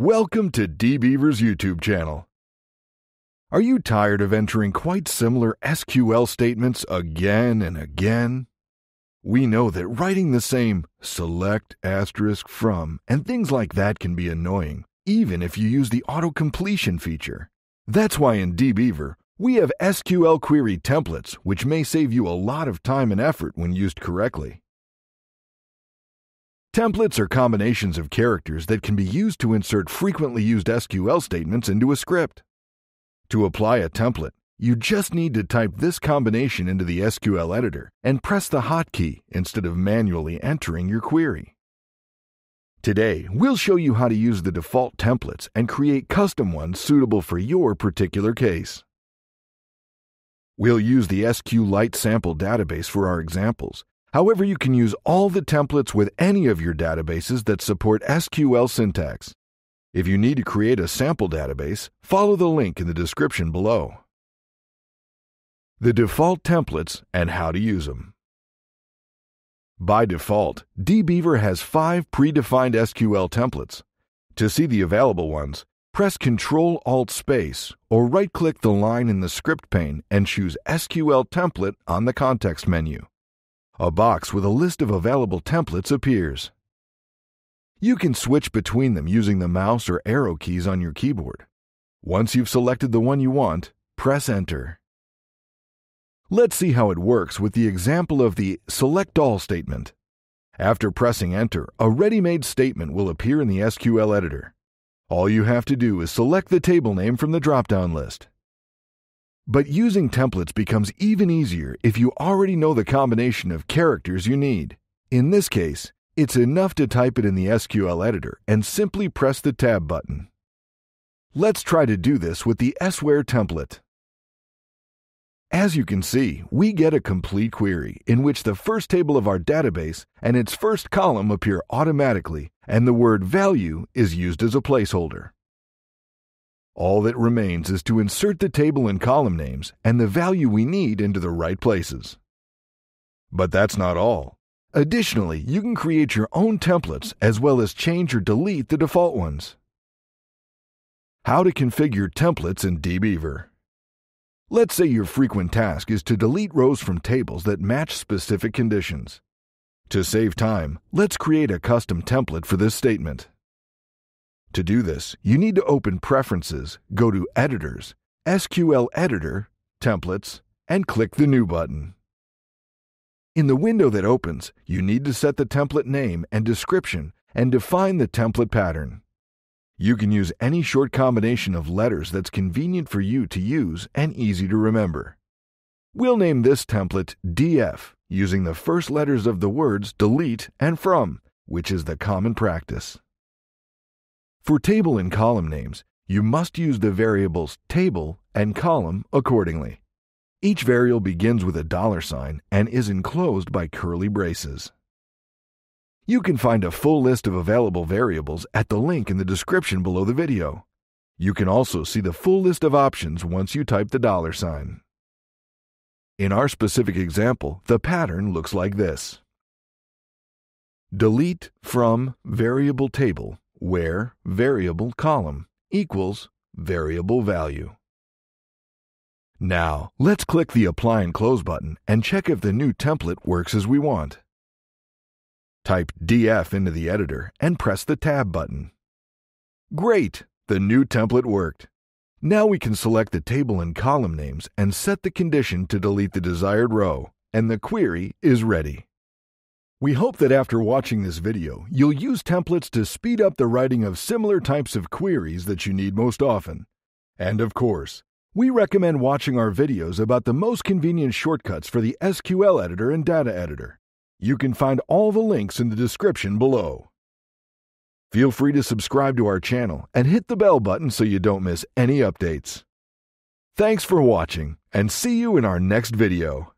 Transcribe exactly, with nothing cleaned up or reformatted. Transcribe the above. Welcome to DBeaver's YouTube channel. Are you tired of entering quite similar S Q L statements again and again? We know that writing the same select, asterisk, from, and things like that can be annoying, even if you use the auto-completion feature. That's why in DBeaver, we have S Q L query templates, which may save you a lot of time and effort when used correctly. Templates are combinations of characters that can be used to insert frequently used S Q L statements into a script. To apply a template, you just need to type this combination into the S Q L editor and press the hotkey instead of manually entering your query. Today, we'll show you how to use the default templates and create custom ones suitable for your particular case. We'll use the SQLite sample database for our examples. However, you can use all the templates with any of your databases that support S Q L syntax. If you need to create a sample database, follow the link in the description below. The default templates and how to use them. By default, DBeaver has five predefined S Q L templates. To see the available ones, press control alt space or right-click the line in the script pane and choose S Q L template on the context menu. A box with a list of available templates appears. You can switch between them using the mouse or arrow keys on your keyboard. Once you've selected the one you want, press Enter. Let's see how it works with the example of the Select All statement. After pressing Enter, a ready-made statement will appear in the S Q L editor. All you have to do is select the table name from the drop-down list. But using templates becomes even easier if you already know the combination of characters you need. In this case, it's enough to type it in the S Q L editor and simply press the Tab button. Let's try to do this with the S where template. As you can see, we get a complete query in which the first table of our database and its first column appear automatically, and the word value is used as a placeholder. All that remains is to insert the table and column names and the value we need into the right places. But that's not all. Additionally, you can create your own templates as well as change or delete the default ones. How to configure templates in DBeaver. Let's say your frequent task is to delete rows from tables that match specific conditions. To save time, let's create a custom template for this statement. To do this, you need to open Preferences, go to Editors, S Q L Editor, Templates, and click the New button. In the window that opens, you need to set the template name and description and define the template pattern. You can use any short combination of letters that's convenient for you to use and easy to remember. We'll name this template D F, using the first letters of the words delete and from, which is the common practice. For table and column names, you must use the variables table and column accordingly. Each variable begins with a dollar sign and is enclosed by curly braces. You can find a full list of available variables at the link in the description below the video. You can also see the full list of options once you type the dollar sign. In our specific example, the pattern looks like this. Delete from variable table where variable column equals variable value. Now, let's click the Apply and Close button and check if the new template works as we want. Type D F into the editor and press the Tab button. Great! The new template worked. Now we can select the table and column names and set the condition to delete the desired row, and the query is ready. We hope that after watching this video, you'll use templates to speed up the writing of similar types of queries that you need most often. And of course, we recommend watching our videos about the most convenient shortcuts for the S Q L editor and data editor. You can find all the links in the description below. Feel free to subscribe to our channel and hit the bell button so you don't miss any updates. Thanks for watching, and see you in our next video.